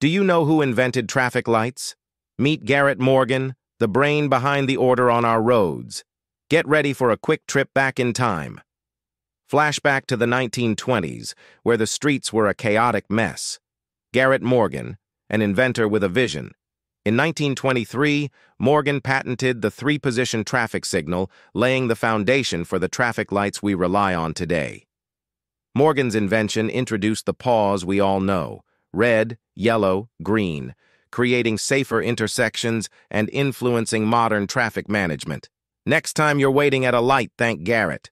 Do you know who invented traffic lights? Meet Garrett Morgan, the brain behind the order on our roads. Get ready for a quick trip back in time. Flashback to the 1920s, where the streets were a chaotic mess. Garrett Morgan, an inventor with a vision. In 1923, Morgan patented the three-position traffic signal, laying the foundation for the traffic lights we rely on today. Morgan's invention introduced the pause we all know: red, yellow, green, creating safer intersections and influencing modern traffic management. Next time you're waiting at a light, thank Garrett.